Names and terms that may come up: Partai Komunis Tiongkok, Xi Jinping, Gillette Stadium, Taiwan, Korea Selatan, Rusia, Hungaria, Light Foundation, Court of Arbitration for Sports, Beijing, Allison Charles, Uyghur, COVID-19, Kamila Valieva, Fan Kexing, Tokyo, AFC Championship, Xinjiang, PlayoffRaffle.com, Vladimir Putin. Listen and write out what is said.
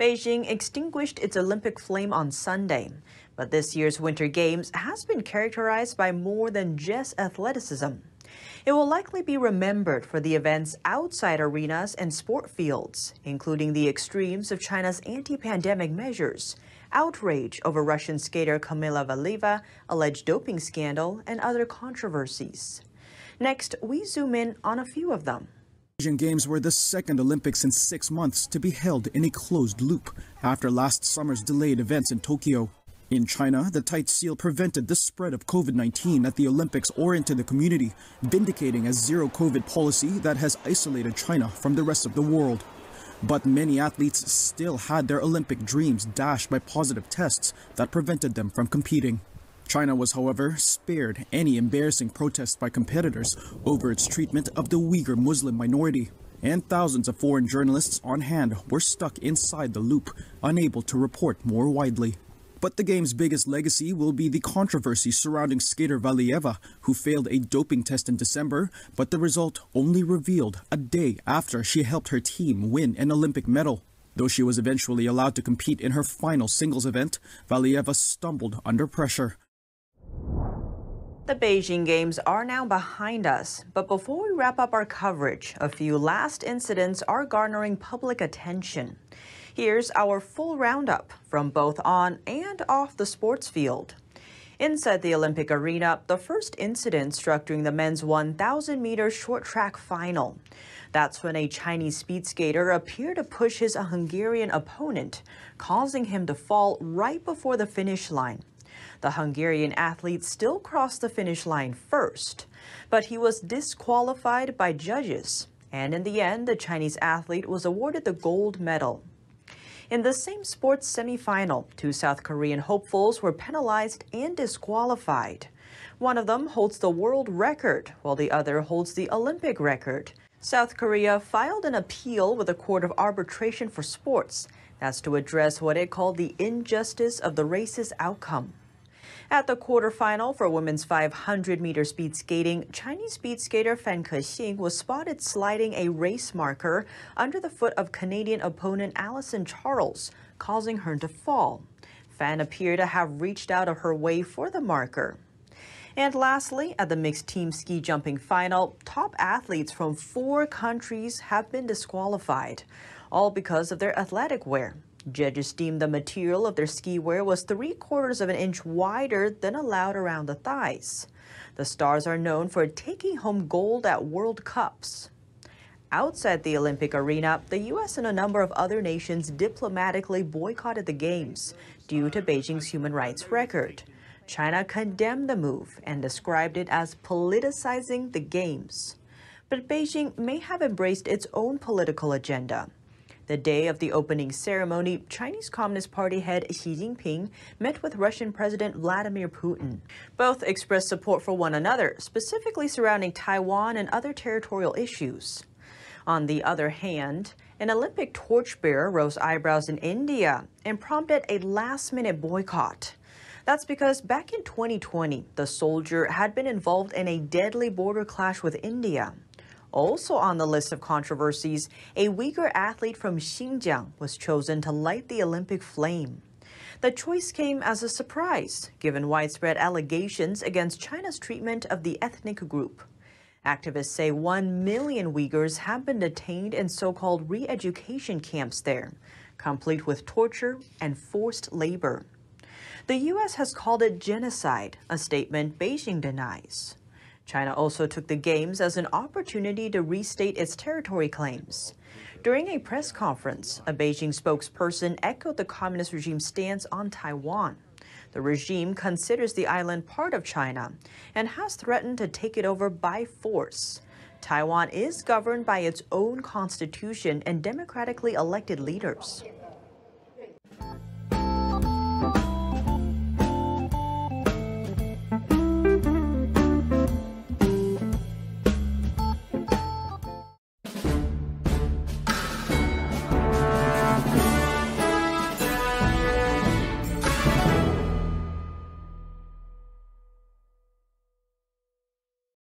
Beijing extinguished its Olympic flame on Sunday. But this year's Winter Games has been characterized by more than just athleticism. It will likely be remembered for the events outside arenas and sport fields, including the extremes of China's anti-pandemic measures, outrage over Russian skater Kamila Valieva, alleged doping scandal, and other controversies. Next, we zoom in on a few of them. Asian Games were the second Olympics in 6 months to be held in a closed loop after last summer's delayed events in Tokyo. In China, the tight seal prevented the spread of COVID-19 at the Olympics or into the community, vindicating a zero-COVID policy that has isolated China from the rest of the world. But many athletes still had their Olympic dreams dashed by positive tests that prevented them from competing. China was, however, spared any embarrassing protests by competitors over its treatment of the Uyghur Muslim minority, and thousands of foreign journalists on hand were stuck inside the loop, unable to report more widely. But the game's biggest legacy will be the controversy surrounding skater Valieva, who failed a doping test in December, but the result only revealed a day after she helped her team win an Olympic medal. Though she was eventually allowed to compete in her final singles event, Valieva stumbled under pressure. The Beijing Games are now behind us, but before we wrap up our coverage, a few last incidents are garnering public attention. Here's our full roundup from both on and off the sports field. Inside the Olympic arena, the first incident struck during the men's 1,000-meter short track final. That's when a Chinese speed skater appeared to push his Hungarian opponent, causing him to fall right before the finish line. The Hungarian athlete still crossed the finish line first, but he was disqualified by judges. And in the end, the Chinese athlete was awarded the gold medal. In the same sports semifinal, two South Korean hopefuls were penalized and disqualified. One of them holds the world record, while the other holds the Olympic record. South Korea filed an appeal with the Court of Arbitration for Sports. That's to address what it called the injustice of the race's outcome. At the quarterfinal for women's 500-meter speed skating, Chinese speed skater Fan Kexing was spotted sliding a race marker under the foot of Canadian opponent Allison Charles, causing her to fall. Fan appeared to have reached out of her way for the marker. And lastly, at the mixed team ski jumping final, top athletes from 4 countries have been disqualified, all because of their athletic wear. Judges deemed the material of their ski wear was 3/4 of an inch wider than allowed around the thighs. The stars are known for taking home gold at World Cups. Outside the Olympic arena, the U.S. and a number of other nations diplomatically boycotted the Games due to Beijing's human rights record. China condemned the move and described it as politicizing the Games. But Beijing may have embraced its own political agenda. The day of the opening ceremony, Chinese Communist Party head Xi Jinping met with Russian President Vladimir Putin. Both expressed support for one another, specifically surrounding Taiwan and other territorial issues. On the other hand, an Olympic torchbearer rose eyebrows in India and prompted a last-minute boycott. That's because back in 2020, the soldier had been involved in a deadly border clash with India. Also on the list of controversies, a Uyghur athlete from Xinjiang was chosen to light the Olympic flame. The choice came as a surprise, given widespread allegations against China's treatment of the ethnic group. Activists say 1 million Uyghurs have been detained in so-called re-education camps there, complete with torture and forced labor. The U.S. has called it genocide, a statement Beijing denies. China also took the Games as an opportunity to restate its territory claims. During a press conference, a Beijing spokesperson echoed the communist regime's stance on Taiwan. The regime considers the island part of China and has threatened to take it over by force. Taiwan is governed by its own constitution and democratically elected leaders.